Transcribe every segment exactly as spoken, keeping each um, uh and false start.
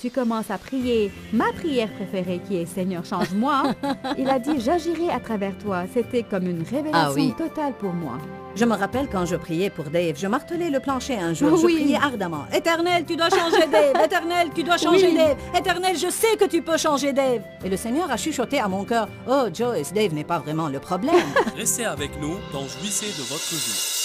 Tu commences à prier ma prière préférée qui est « Seigneur, change-moi ». Il a dit « J'agirai à travers toi ». C'était comme une révélation ah oui. totale pour moi. Je me rappelle quand je priais pour Dave, je martelais le plancher un jour. Oui. Je priais ardemment. « Éternel, tu dois changer Dave. Éternel, tu dois changer oui. Dave. Éternel, je sais que tu peux changer Dave. » Et le Seigneur a chuchoté à mon cœur. « Oh, Joyce, Dave n'est pas vraiment le problème. » Restez avec nous dans « Jouissez de votre vie ».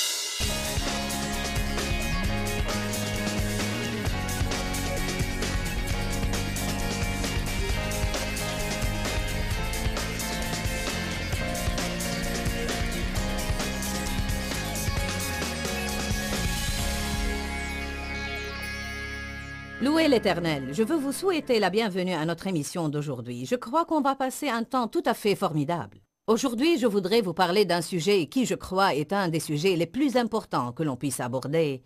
Louez l'Éternel, je veux vous souhaiter la bienvenue à notre émission d'aujourd'hui. Je crois qu'on va passer un temps tout à fait formidable. Aujourd'hui, je voudrais vous parler d'un sujet qui, je crois, est un des sujets les plus importants que l'on puisse aborder,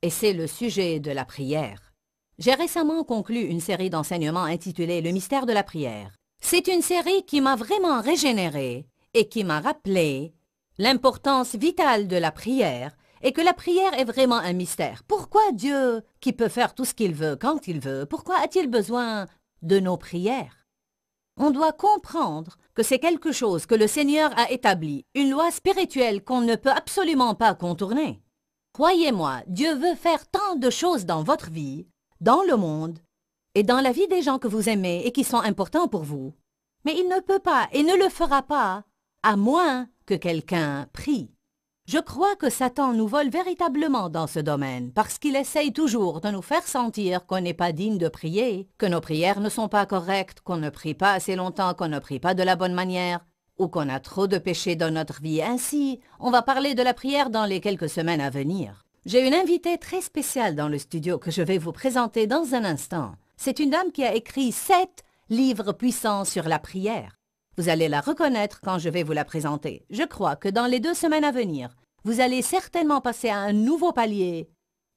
et c'est le sujet de la prière. J'ai récemment conclu une série d'enseignements intitulée « Le mystère de la prière ». C'est une série qui m'a vraiment régénérée et qui m'a rappelé l'importance vitale de la prière, et que la prière est vraiment un mystère. Pourquoi Dieu, qui peut faire tout ce qu'il veut, quand il veut, pourquoi a-t-il besoin de nos prières? On doit comprendre que c'est quelque chose que le Seigneur a établi, une loi spirituelle qu'on ne peut absolument pas contourner. Croyez-moi, Dieu veut faire tant de choses dans votre vie, dans le monde, et dans la vie des gens que vous aimez et qui sont importants pour vous. Mais il ne peut pas et ne le fera pas, à moins que quelqu'un prie. Je crois que Satan nous vole véritablement dans ce domaine, parce qu'il essaye toujours de nous faire sentir qu'on n'est pas digne de prier, que nos prières ne sont pas correctes, qu'on ne prie pas assez longtemps, qu'on ne prie pas de la bonne manière, ou qu'on a trop de péchés dans notre vie. Ainsi, on va parler de la prière dans les quelques semaines à venir. J'ai une invitée très spéciale dans le studio que je vais vous présenter dans un instant. C'est une dame qui a écrit sept livres puissants sur la prière. Vous allez la reconnaître quand je vais vous la présenter. Je crois que dans les deux semaines à venir, vous allez certainement passer à un nouveau palier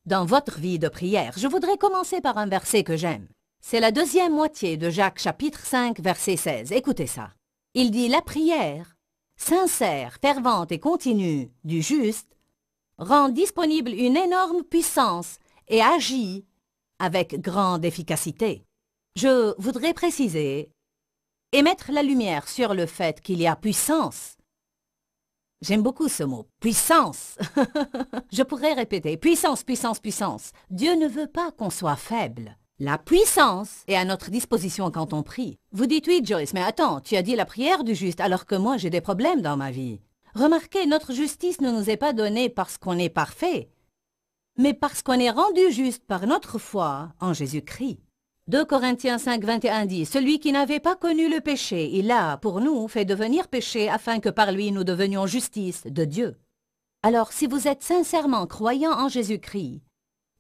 dans votre vie de prière. Je voudrais commencer par un verset que j'aime. C'est la deuxième moitié de Jacques chapitre cinq, verset seize. Écoutez ça. Il dit « La prière, sincère, fervente et continue du juste, rend disponible une énorme puissance et agit avec grande efficacité. » Je voudrais préciser et mettre la lumière sur le fait qu'il y a puissance. J'aime beaucoup ce mot, puissance. Je pourrais répéter, puissance, puissance, puissance. Dieu ne veut pas qu'on soit faible. La puissance est à notre disposition quand on prie. Vous dites, oui, Joyce, mais attends, tu as dit la prière du juste alors que moi j'ai des problèmes dans ma vie. Remarquez, notre justice ne nous est pas donnée parce qu'on est parfait, mais parce qu'on est rendu juste par notre foi en Jésus-Christ. deux Corinthiens cinq, vingt et un dit « Celui qui n'avait pas connu le péché, il a, pour nous, fait devenir péché afin que par lui nous devenions justice de Dieu. » Alors, si vous êtes sincèrement croyant en Jésus-Christ,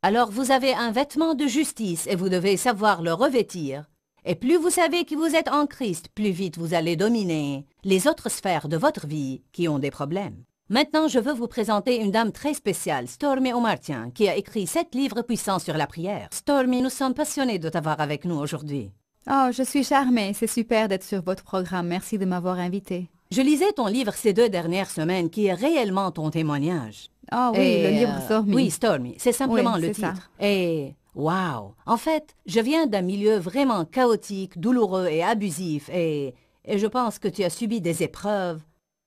alors vous avez un vêtement de justice et vous devez savoir le revêtir. Et plus vous savez qui vous êtes en Christ, plus vite vous allez dominer les autres sphères de votre vie qui ont des problèmes. Maintenant, je veux vous présenter une dame très spéciale, Stormie Omartian, qui a écrit sept livres puissants sur la prière. Stormie, nous sommes passionnés de t'avoir avec nous aujourd'hui. Oh, je suis charmée. C'est super d'être sur votre programme. Merci de m'avoir invitée. Je lisais ton livre ces deux dernières semaines, qui est réellement ton témoignage. Ah oh, oui, Et, le livre Stormie. Euh, oui, Stormie. C'est simplement oui, le titre. Ça. Et... Wow! En fait, je viens d'un milieu vraiment chaotique, douloureux et abusif. Et, et je pense que tu as subi des épreuves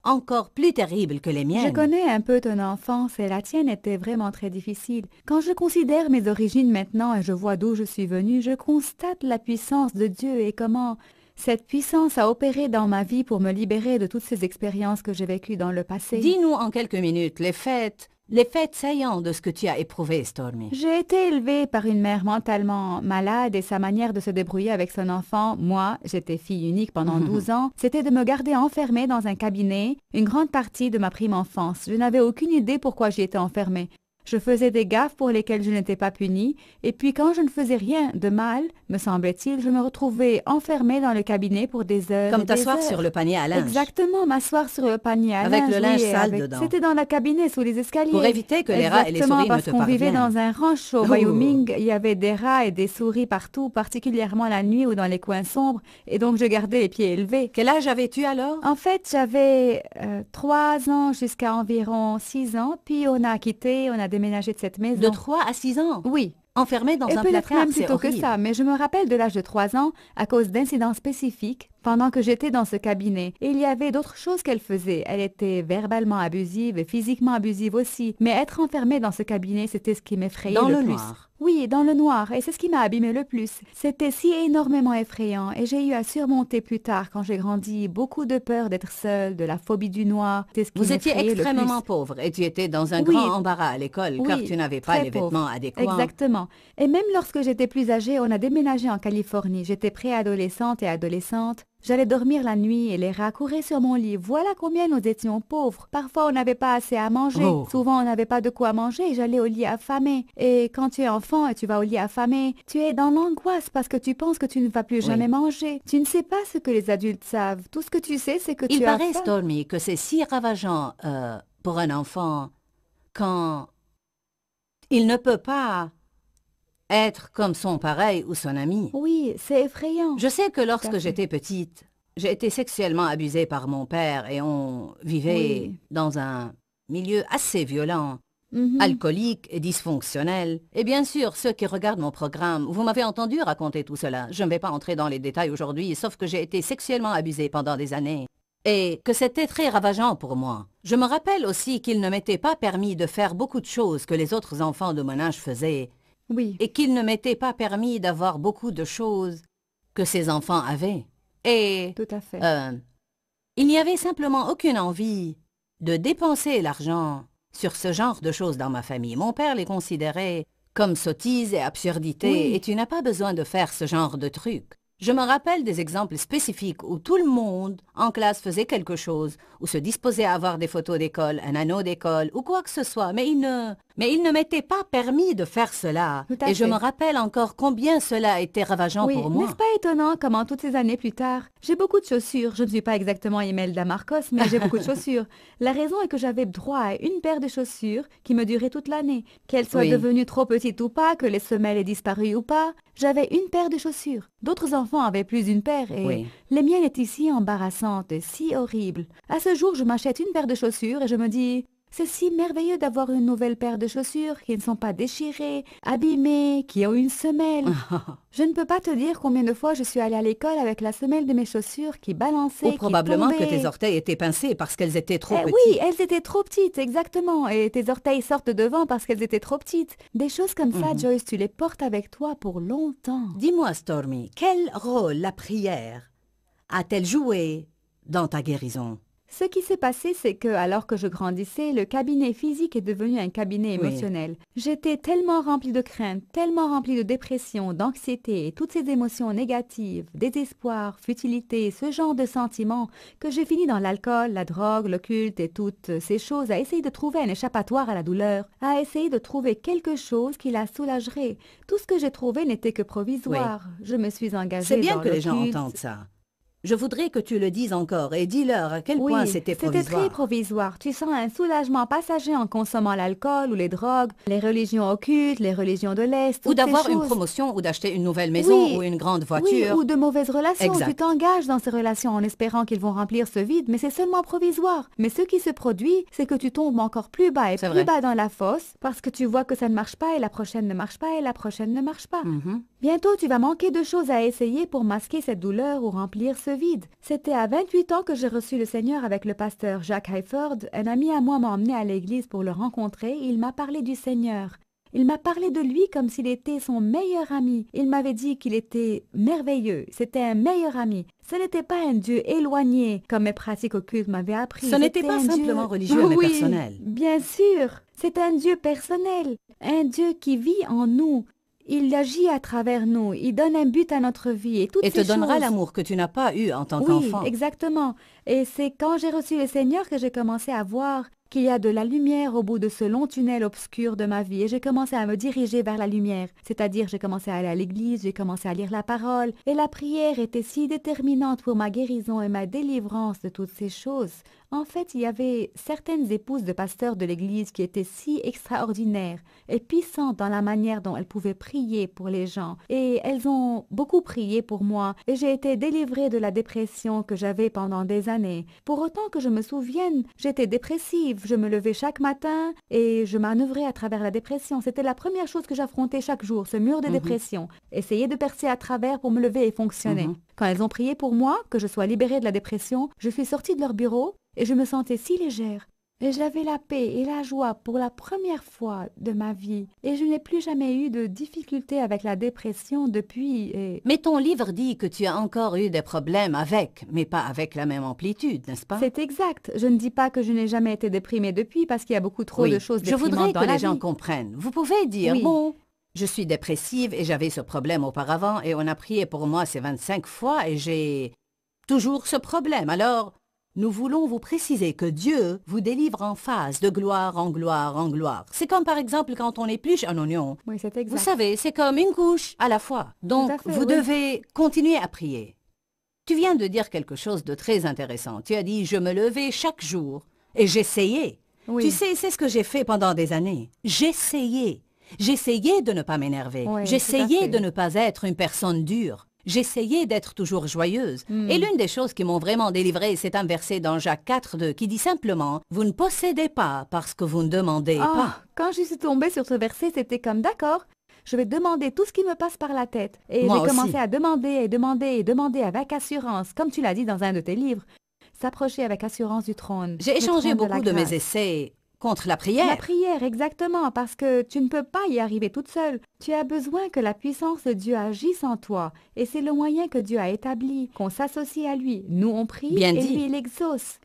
encore plus terrible que les miennes. Je connais un peu ton enfance et la tienne était vraiment très difficile. Quand je considère mes origines maintenant et je vois d'où je suis venue, je constate la puissance de Dieu et comment cette puissance a opéré dans ma vie pour me libérer de toutes ces expériences que j'ai vécues dans le passé. Dis-nous en quelques minutes les faits, les faits saillants de ce que tu as éprouvé, Stormie. J'ai été élevée par une mère mentalement malade et sa manière de se débrouiller avec son enfant, moi, j'étais fille unique pendant douze ans, c'était de me garder enfermée dans un cabinet une grande partie de ma prime enfance. Je n'avais aucune idée pourquoi j'y étais enfermée. Je faisais des gaffes pour lesquelles je n'étais pas punie, et puis quand je ne faisais rien de mal, me semblait-il, je me retrouvais enfermée dans le cabinet pour des heures. Comme t'asseoir sur le panier à linge. Exactement, m'asseoir sur le panier à linge. Avec le linge sale dedans. C'était dans le cabinet, sous les escaliers. Pour éviter que les rats et les souris ne te parviennent. Exactement, parce qu'on vivait dans un ranch au Wyoming, il y avait des rats et des souris partout, particulièrement la nuit ou dans les coins sombres, et donc je gardais les pieds élevés. Quel âge avais-tu alors? En fait, j'avais euh, trois ans jusqu'à environ six ans, puis on a quitté, on a déménagé de cette maison. De trois à six ans? Oui. enfermée dans et un placard, c'est horrible. Et peut-être même plutôt que ça, mais je me rappelle de l'âge de trois ans, à cause d'incidents spécifiques, pendant que j'étais dans ce cabinet. Et il y avait d'autres choses qu'elle faisait. Elle était verbalement abusive et physiquement abusive aussi. Mais être enfermée dans ce cabinet, c'était ce qui m'effrayait le plus. Dans le noir. Oui, dans le noir, et c'est ce qui m'a abîmée le plus. C'était si énormément effrayant, et j'ai eu à surmonter plus tard, quand j'ai grandi, beaucoup de peur d'être seule, de la phobie du noir. C'est ce qui m'effrayait le plus. Vous étiez extrêmement pauvre, et tu étais dans un oui, grand embarras à l'école, oui, car tu n'avais pas les pauvre. vêtements adéquats. Exactement. Et même lorsque j'étais plus âgée, on a déménagé en Californie. J'étais préadolescente et adolescente. J'allais dormir la nuit et les rats couraient sur mon lit. Voilà combien nous étions pauvres. Parfois, on n'avait pas assez à manger. Oh. Souvent, on n'avait pas de quoi manger et j'allais au lit affamée. Et quand tu es enfant et tu vas au lit affamé, tu es dans l'angoisse parce que tu penses que tu ne vas plus jamais oui. manger. Tu ne sais pas ce que les adultes savent. Tout ce que tu sais, c'est que Il tu as faim. Il paraît, Stormie, que c'est si ravageant euh, pour un enfant quand il ne peut pas... être comme son pareil ou son ami. Oui, c'est effrayant. Je sais que lorsque j'étais petite, j'ai été sexuellement abusée par mon père et on vivait oui. dans un milieu assez violent, mm-hmm. alcoolique et dysfonctionnel. Et bien sûr, ceux qui regardent mon programme, vous m'avez entendu raconter tout cela. Je ne vais pas entrer dans les détails aujourd'hui, sauf que j'ai été sexuellement abusée pendant des années. Et que c'était très ravageant pour moi. Je me rappelle aussi qu'il ne m'était pas permis de faire beaucoup de choses que les autres enfants de mon âge faisaient. Oui. Et qu'il ne m'était pas permis d'avoir beaucoup de choses que ces enfants avaient. Et Tout à fait. Euh, il n'y avait simplement aucune envie de dépenser l'argent sur ce genre de choses dans ma famille. Mon père les considérait comme sottises et absurdités, oui. et tu n'as pas besoin de faire ce genre de trucs. Je me rappelle des exemples spécifiques où tout le monde en classe faisait quelque chose, ou se disposait à avoir des photos d'école, un anneau d'école, ou quoi que ce soit, mais il ne, mais il ne m'était pas permis de faire cela. Tout à fait. Et je me rappelle encore combien cela était ravageant oui, pour moi. N'est-ce pas étonnant comment toutes ces années plus tard, j'ai beaucoup de chaussures, je ne suis pas exactement Imelda Marcos, mais j'ai beaucoup de chaussures. La raison est que j'avais droit à une paire de chaussures qui me durait toute l'année. Qu'elles soient oui. devenues trop petites ou pas, que les semelles aient disparu ou pas, j'avais une paire de chaussures. D'autres enfants avaient plus d'une paire et oui. les miennes étaient si embarrassantes, si horribles. À ce jour, je m'achète une paire de chaussures et je me dis, c'est si merveilleux d'avoir une nouvelle paire de chaussures qui ne sont pas déchirées, abîmées, qui ont une semelle. Je ne peux pas te dire combien de fois je suis allée à l'école avec la semelle de mes chaussures qui balançait, Ou qui probablement tombait. que tes orteils étaient pincés parce qu'elles étaient trop eh, petites. Oui, elles étaient trop petites, exactement. Et tes orteils sortent devant parce qu'elles étaient trop petites. Des choses comme ça, mmh. Joyce, tu les portes avec toi pour longtemps. Dis-moi, Stormie, quel rôle la prière a-t-elle joué dans ta guérison ? Ce qui s'est passé, c'est que, alors que je grandissais, le cabinet physique est devenu un cabinet émotionnel. Oui. J'étais tellement remplie de crainte, tellement remplie de dépression, d'anxiété, toutes ces émotions négatives, désespoir, futilité, ce genre de sentiments, que j'ai fini dans l'alcool, la drogue, le culte et toutes ces choses, à essayer de trouver un échappatoire à la douleur, à essayer de trouver quelque chose qui la soulagerait. Tout ce que j'ai trouvé n'était que provisoire. Oui. Je me suis engagée dans le culte. C'est bien que les gens entendent ça. Je voudrais que tu le dises encore et dis-leur à quel oui, point c'était provisoire. C'était très provisoire. Tu sens un soulagement passager en consommant l'alcool ou les drogues, les religions occultes, les religions de l'Est. Ou d'avoir une promotion ou d'acheter une nouvelle maison oui, ou une grande voiture. Oui, ou de mauvaises relations. Exact. Tu t'engages dans ces relations en espérant qu'ils vont remplir ce vide, mais c'est seulement provisoire. Mais ce qui se produit, c'est que tu tombes encore plus bas et plus vrai. bas dans la fosse parce que tu vois que ça ne marche pas et la prochaine ne marche pas et la prochaine ne marche pas. Mm-hmm. Bientôt, tu vas manquer de choses à essayer pour masquer cette douleur ou remplir ce vide. C'était à vingt-huit ans que j'ai reçu le Seigneur avec le pasteur Jacques Hayford. Un ami à moi m'a emmené à l'église pour le rencontrer et il m'a parlé du Seigneur. Il m'a parlé de lui comme s'il était son meilleur ami. Il m'avait dit qu'il était merveilleux. C'était un meilleur ami. Ce n'était pas un Dieu éloigné, comme mes pratiques occultes m'avaient appris. Ce n'était pas simplement religieux, mais personnel. Bien sûr, c'est un Dieu personnel, un Dieu qui vit en nous. Il agit à travers nous, il donne un but à notre vie et toutes ces choses. Et te donnera l'amour que tu n'as pas eu en tant qu'enfant. Oui, exactement. Et c'est quand j'ai reçu le Seigneur que j'ai commencé à voir qu'il y a de la lumière au bout de ce long tunnel obscur de ma vie. Et j'ai commencé à me diriger vers la lumière. C'est-à-dire, j'ai commencé à aller à l'église, j'ai commencé à lire la parole. Et la prière était si déterminante pour ma guérison et ma délivrance de toutes ces choses. En fait, il y avait certaines épouses de pasteurs de l'église qui étaient si extraordinaires et puissantes dans la manière dont elles pouvaient prier pour les gens. Et elles ont beaucoup prié pour moi et j'ai été délivrée de la dépression que j'avais pendant des années. Pour autant que je me souvienne, j'étais dépressive. Dave, je me levais chaque matin et je manœuvrais à travers la dépression. C'était la première chose que j'affrontais chaque jour, ce mur de mm-hmm. dépression. Essayer de percer à travers pour me lever et fonctionner. Mm-hmm. Quand elles ont prié pour moi, que je sois libérée de la dépression, je suis sortie de leur bureau et je me sentais si légère. Et j'avais la paix et la joie pour la première fois de ma vie. Et je n'ai plus jamais eu de difficultés avec la dépression depuis et... Mais ton livre dit que tu as encore eu des problèmes avec, mais pas avec la même amplitude, n'est-ce pas? C'est exact. Je ne dis pas que je n'ai jamais été déprimée depuis parce qu'il y a beaucoup trop oui. de choses déprimantes dans la vie. Je voudrais que les gens comprennent. Vous pouvez dire, oui. bon, je suis dépressive et j'avais ce problème auparavant et on a prié pour moi ces vingt-cinq fois et j'ai toujours ce problème. Alors... nous voulons vous préciser que Dieu vous délivre en phase, de gloire en gloire en gloire. C'est comme par exemple quand on épluche un oignon. Oui, c'est exact. Vous savez, c'est comme une couche à la fois. Donc, fait, vous oui. devez continuer à prier. Tu viens de dire quelque chose de très intéressant. Tu as dit, je me levais chaque jour et j'essayais. Oui. Tu sais, c'est ce que j'ai fait pendant des années. J'essayais. J'essayais de ne pas m'énerver. Oui, j'essayais de ne pas être une personne dure. J'essayais d'être toujours joyeuse. Mm. Et l'une des choses qui m'ont vraiment délivrée, c'est un verset dans Jacques quatre, deux, qui dit simplement « Vous ne possédez pas parce que vous ne demandez oh, pas. » Quand je suis tombée sur ce verset, c'était comme « D'accord, je vais demander tout ce qui me passe par la tête. » Et j'ai commencé à demander et demander et demander avec assurance, comme tu l'as dit dans un de tes livres, s'approcher avec assurance du trône. J'ai échangé beaucoup de, de mes essais contre la prière. La prière, exactement, parce que tu ne peux pas y arriver toute seule. Tu as besoin que la puissance de Dieu agisse en toi. Et c'est le moyen que Dieu a établi, qu'on s'associe à lui. Nous, on prie Bien et dit. Lui, il exauce.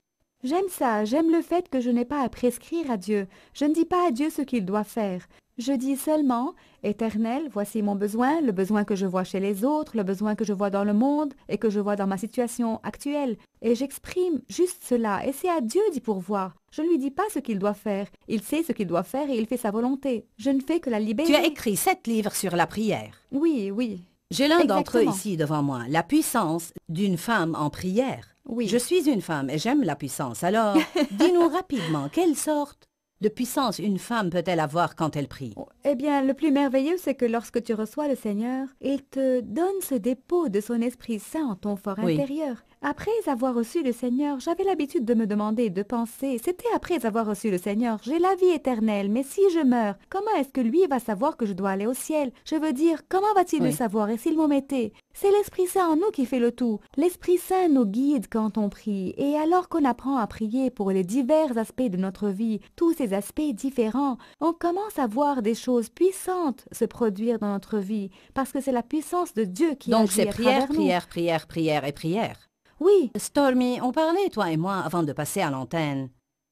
J'aime ça, j'aime le fait que je n'ai pas à prescrire à Dieu. Je ne dis pas à Dieu ce qu'il doit faire. Je dis seulement, Éternel, voici mon besoin, le besoin que je vois chez les autres, le besoin que je vois dans le monde et que je vois dans ma situation actuelle. Et j'exprime juste cela, et c'est à Dieu d'y pourvoir. Je ne lui dis pas ce qu'il doit faire. Il sait ce qu'il doit faire et il fait sa volonté. Je ne fais que la libérer. Tu as écrit sept livres sur la prière. Oui, oui. J'ai l'un d'entre eux ici devant moi, la puissance d'une femme en prière. Oui. Je suis une femme et j'aime la puissance. Alors, dis-nous rapidement, quelle sorte de puissance une femme peut-elle avoir quand elle prie? Eh bien, le plus merveilleux, c'est que lorsque tu reçois le Seigneur, il te donne ce dépôt de son Esprit Saint en ton fort oui. intérieur. Après avoir reçu le Seigneur, j'avais l'habitude de me demander, de penser, c'était après avoir reçu le Seigneur, j'ai la vie éternelle, mais si je meurs, comment est-ce que lui va savoir que je dois aller au ciel? Je veux dire, comment va-t-il oui. le savoir et s'il m'en mettait? C'est l'Esprit Saint en nous qui fait le tout. L'Esprit Saint nous guide quand on prie, et alors qu'on apprend à prier pour les divers aspects de notre vie, tous ces aspects différents, on commence à voir des choses puissantes se produire dans notre vie, parce que c'est la puissance de Dieu qui agit à travers nous. Donc c'est prière, prière, prière, prière et prière. Oui, Stormie, on parlait, toi et moi, avant de passer à l'antenne.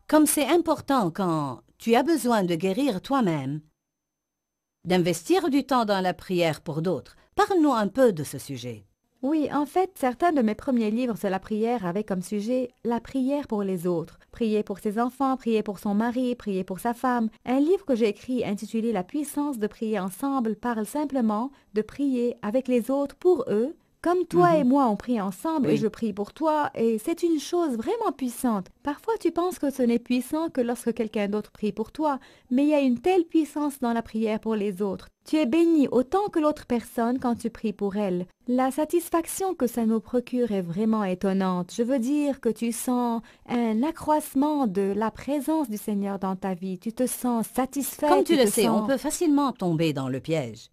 Comme c'est important quand tu as besoin de guérir toi-même, d'investir du temps dans la prière pour d'autres. Parle-nous un peu de ce sujet. Oui, en fait, certains de mes premiers livres sur la prière avaient comme sujet la prière pour les autres. Prier pour ses enfants, prier pour son mari, prier pour sa femme. Un livre que j'ai écrit intitulé « La puissance de prier ensemble » parle simplement de prier avec les autres pour eux, comme toi mm-hmm. et moi, on prie ensemble oui. et je prie pour toi, et c'est une chose vraiment puissante. Parfois, tu penses que ce n'est puissant que lorsque quelqu'un d'autre prie pour toi, mais il y a une telle puissance dans la prière pour les autres. Tu es béni autant que l'autre personne quand tu pries pour elle. La satisfaction que ça nous procure est vraiment étonnante. Je veux dire que tu sens un accroissement de la présence du Seigneur dans ta vie. Tu te sens satisfait. Comme tu, tu le sais, sens... on peut facilement tomber dans le piège,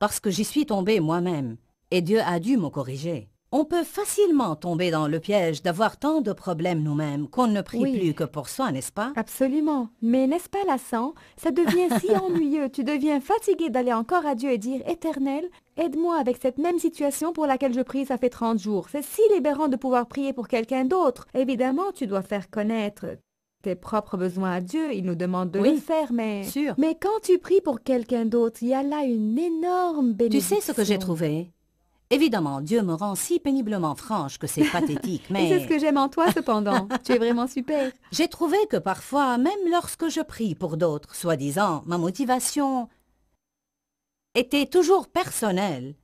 parce que j'y suis tombée moi-même. Et Dieu a dû me corriger. On peut facilement tomber dans le piège d'avoir tant de problèmes nous-mêmes qu'on ne prie oui. plus que pour soi, n'est-ce pas? Absolument. Mais n'est-ce pas lassant? Ça devient si ennuyeux. Tu deviens fatigué d'aller encore à Dieu et dire « Éternel, aide-moi avec cette même situation pour laquelle je prie, ça fait trente jours. » C'est si libérant de pouvoir prier pour quelqu'un d'autre. Évidemment, tu dois faire connaître tes propres besoins à Dieu, il nous demande de oui, le faire, mais... Sûr. Mais quand tu pries pour quelqu'un d'autre, il y a là une énorme bénédiction. Tu sais ce que j'ai trouvé? Évidemment, Dieu me rend si péniblement franche que c'est pathétique, mais... C'est ce que j'aime en toi, cependant. Tu es vraiment super. J'ai trouvé que parfois, même lorsque je prie pour d'autres, soi-disant, ma motivation était toujours personnelle.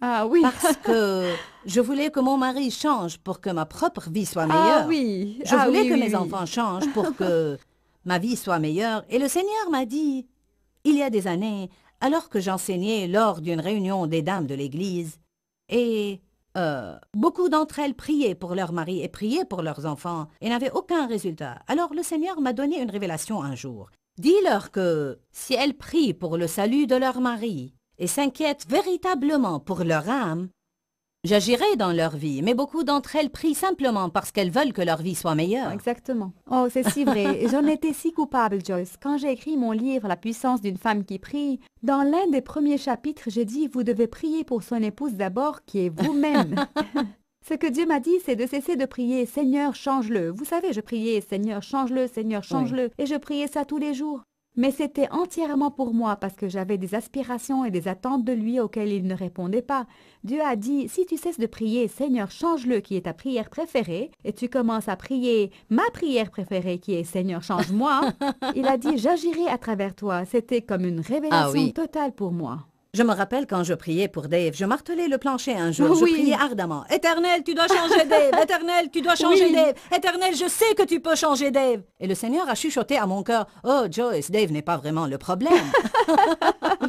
Ah oui. Parce que je voulais que mon mari change pour que ma propre vie soit meilleure. Ah oui. Je voulais ah, oui, que oui, mes oui. enfants changent pour que ma vie soit meilleure. Et le Seigneur m'a dit, il y a des années, alors que j'enseignais lors d'une réunion des dames de l'Église, et Euh, beaucoup d'entre elles priaient pour leurs maris et priaient pour leurs enfants et n'avaient aucun résultat. Alors le Seigneur m'a donné une révélation un jour. Dis-leur que si elles prient pour le salut de leur mari et s'inquiètent véritablement pour leur âme, j'agirai dans leur vie, mais beaucoup d'entre elles prient simplement parce qu'elles veulent que leur vie soit meilleure. Exactement. Oh, c'est si vrai. J'en étais si coupable, Joyce. Quand j'ai écrit mon livre « La puissance d'une femme qui prie », dans l'un des premiers chapitres, j'ai dit « Vous devez prier pour son épouse d'abord, qui est vous-même. » Ce que Dieu m'a dit, c'est de cesser de prier « Seigneur, change-le ». Vous savez, je priais « Seigneur, change-le, Seigneur, change-le » et je priais ça tous les jours. Mais c'était entièrement pour moi parce que j'avais des aspirations et des attentes de lui auxquelles il ne répondait pas. Dieu a dit « Si tu cesses de prier, Seigneur, change-le qui est ta prière préférée, et tu commences à prier ma prière préférée qui est Seigneur, change-moi. » Il a dit « J'agirai à travers toi ». C'était comme une révélation ah oui. totale pour moi. Je me rappelle quand je priais pour Dave, je martelais le plancher un jour, oui. je priais ardemment. « Éternel, tu dois changer Dave! Éternel, tu dois changer oui. Dave! Éternel, je sais que tu peux changer Dave !» Et le Seigneur a chuchoté à mon cœur, « Oh, Joyce, Dave n'est pas vraiment le problème. »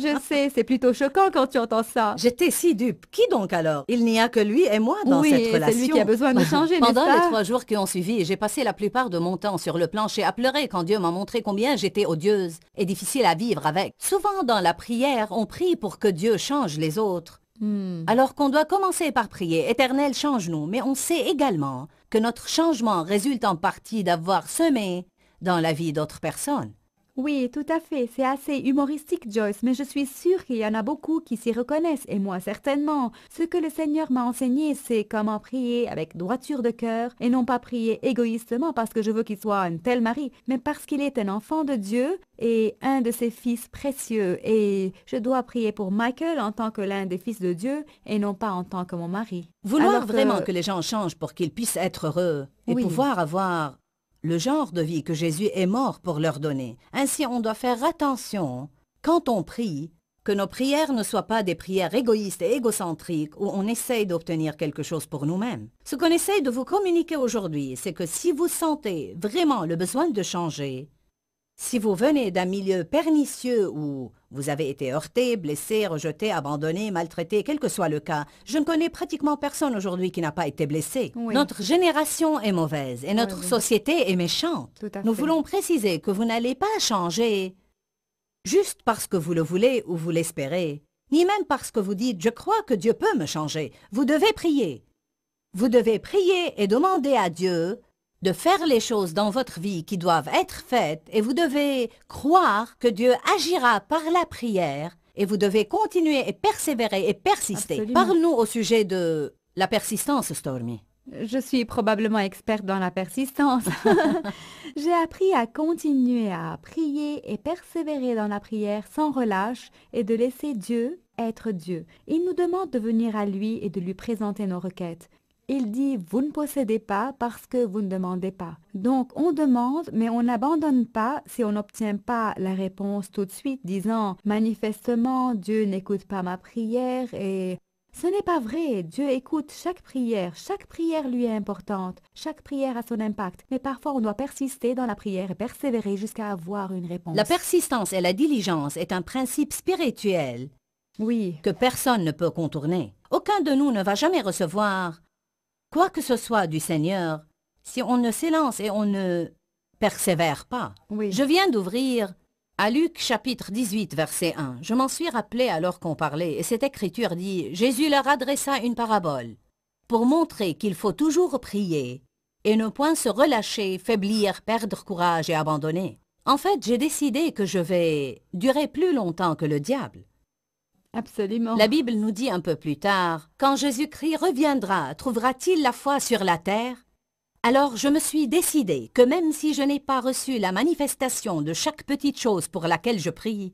Je sais, c'est plutôt choquant quand tu entends ça. J'étais si dupe. Qui donc alors? Il n'y a que lui et moi dans oui, cette relation. Oui, c'est lui qui a besoin de changer, Pendant les trois jours qui ont suivi, j'ai passé la plupart de mon temps sur le plancher à pleurer quand Dieu m'a montré combien j'étais odieuse et difficile à vivre avec. Souvent dans la prière, on prie pour que Dieu change les autres. Hmm. Alors qu'on doit commencer par prier, Éternel, change-nous. Mais on sait également que notre changement résulte en partie d'avoir semé dans la vie d'autres personnes. Oui, tout à fait. C'est assez humoristique, Joyce, mais je suis sûre qu'il y en a beaucoup qui s'y reconnaissent, et moi certainement. Ce que le Seigneur m'a enseigné, c'est comment prier avec droiture de cœur, et non pas prier égoïstement parce que je veux qu'il soit un tel mari, mais parce qu'il est un enfant de Dieu et un de ses fils précieux. Et je dois prier pour Michael en tant que l'un des fils de Dieu, et non pas en tant que mon mari. Vouloir Alors que... vraiment que les gens changent pour qu'ils puissent être heureux, et oui. pouvoir avoir... le genre de vie que Jésus est mort pour leur donner. Ainsi, on doit faire attention, quand on prie, que nos prières ne soient pas des prières égoïstes et égocentriques où on essaye d'obtenir quelque chose pour nous-mêmes. Ce qu'on essaye de vous communiquer aujourd'hui, c'est que si vous sentez vraiment le besoin de changer, si vous venez d'un milieu pernicieux où vous avez été heurté, blessé, rejeté, abandonné, maltraité, quel que soit le cas, je ne connais pratiquement personne aujourd'hui qui n'a pas été blessé. Oui. Notre génération est mauvaise et notre oui, oui. société est méchante. Tout à fait. Nous voulons préciser que vous n'allez pas changer juste parce que vous le voulez ou vous l'espérez, ni même parce que vous dites « je crois que Dieu peut me changer ». Vous devez prier. Vous devez prier et demander à Dieu de faire les choses dans votre vie qui doivent être faites, et vous devez croire que Dieu agira par la prière, et vous devez continuer et persévérer et persister. Absolument. Parle-nous au sujet de la persistance, Stormie. Je suis probablement experte dans la persistance. J'ai appris à continuer à prier et persévérer dans la prière sans relâche et de laisser Dieu être Dieu. Il nous demande de venir à lui et de lui présenter nos requêtes. Il dit « vous ne possédez pas parce que vous ne demandez pas ». Donc on demande, mais on n'abandonne pas si on n'obtient pas la réponse tout de suite, disant « manifestement, Dieu n'écoute pas ma prière » et ce n'est pas vrai, Dieu écoute chaque prière, chaque prière lui est importante, chaque prière a son impact, mais parfois on doit persister dans la prière et persévérer jusqu'à avoir une réponse. La persistance et la diligence est un principe spirituel oui. que personne ne peut contourner. Aucun de nous ne va jamais recevoir quoi que ce soit du Seigneur, si on ne s'élance et on ne persévère pas. Oui. Je viens d'ouvrir à Luc chapitre dix-huit, verset un. Je m'en suis rappelé alors qu'on parlait, et cette écriture dit « Jésus leur adressa une parabole pour montrer qu'il faut toujours prier et ne point se relâcher, faiblir, perdre courage et abandonner. » En fait, j'ai décidé que je vais durer plus longtemps que le diable. Absolument. La Bible nous dit un peu plus tard, « Quand Jésus-Christ reviendra, trouvera-t-il la foi sur la terre ?» Alors je me suis décidé que même si je n'ai pas reçu la manifestation de chaque petite chose pour laquelle je prie,